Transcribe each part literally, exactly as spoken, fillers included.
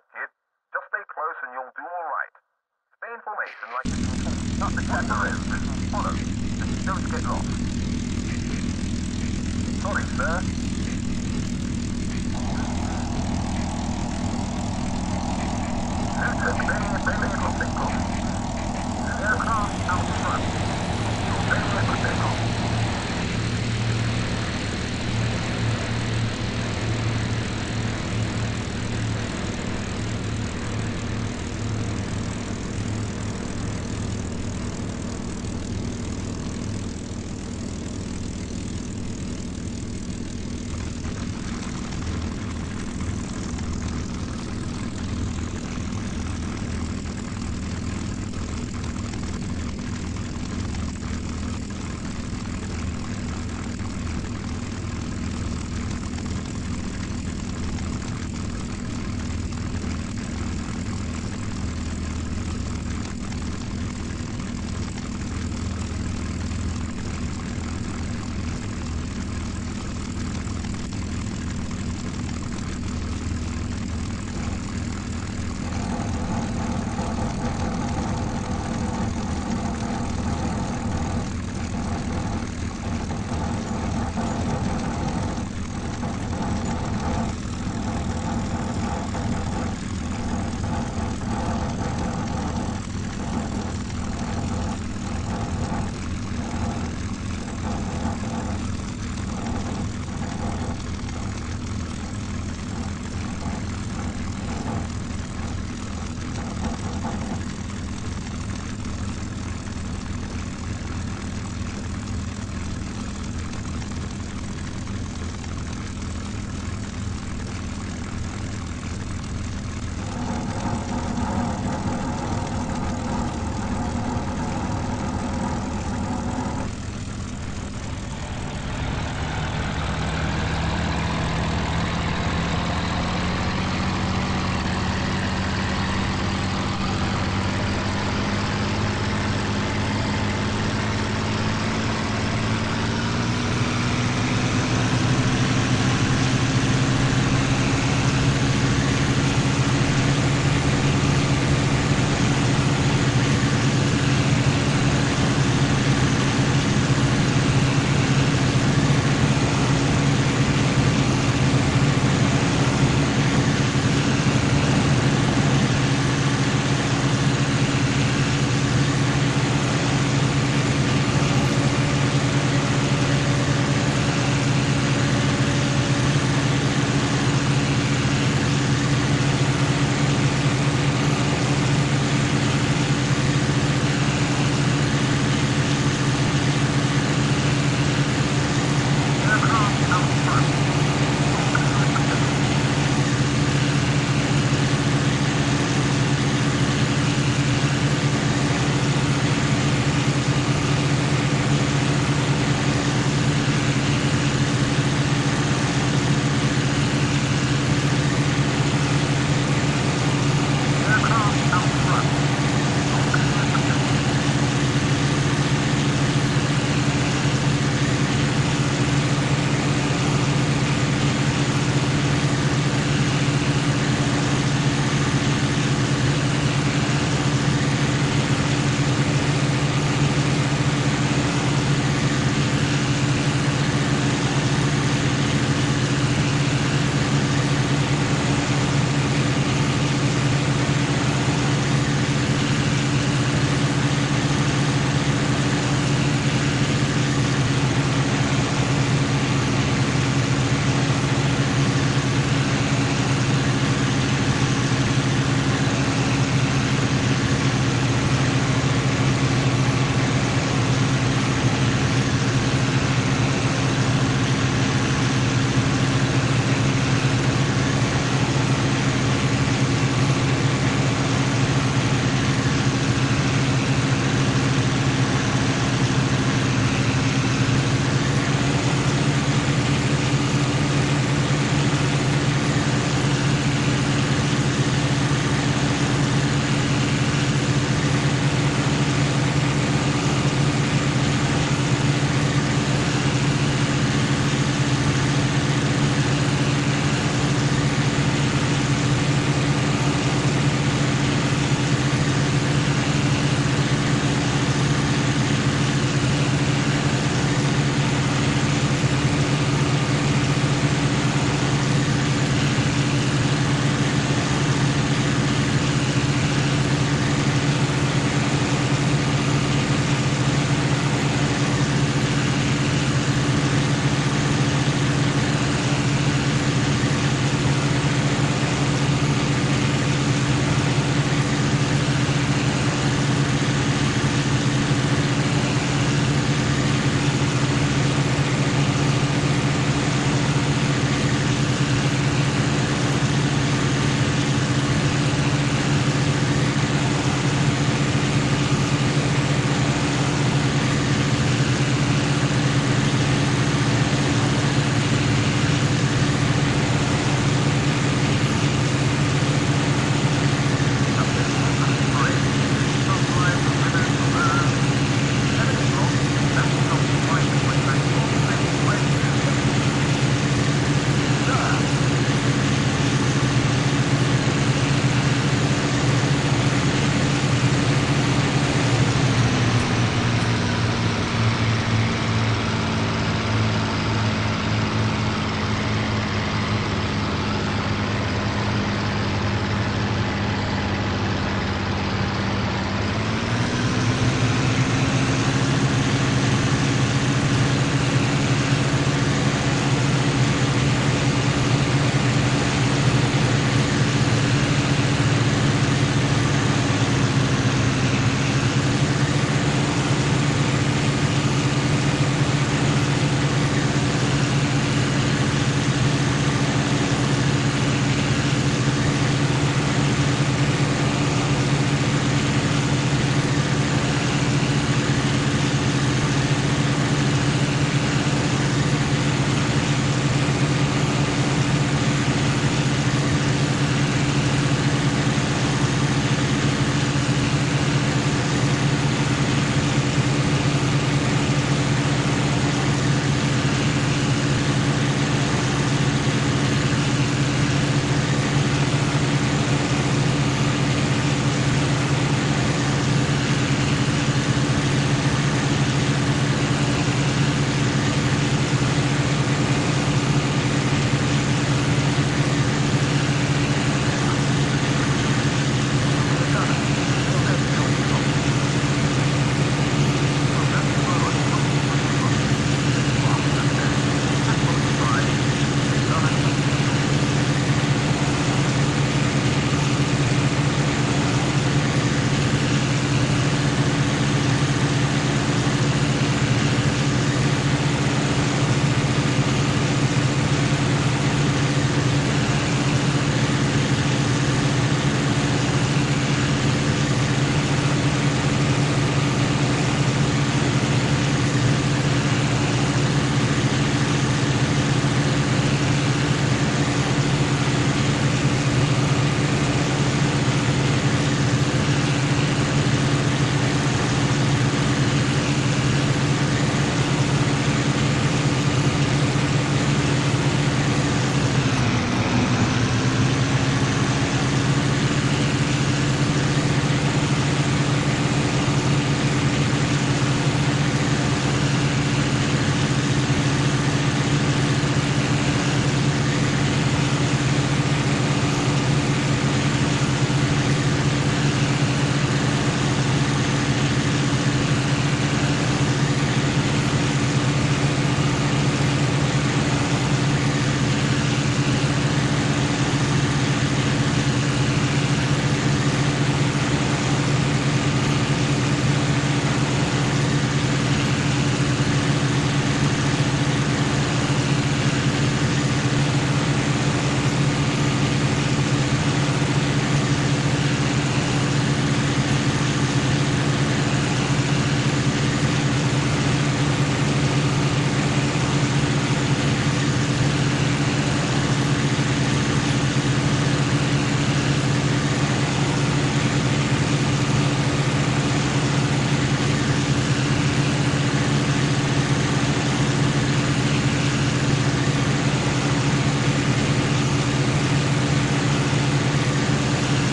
right, kid. Just stay close and you'll do all right. Stay in formation like the people, not the chaperons. Follow. Just don't get lost. Sorry, sir.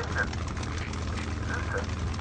station. Houston.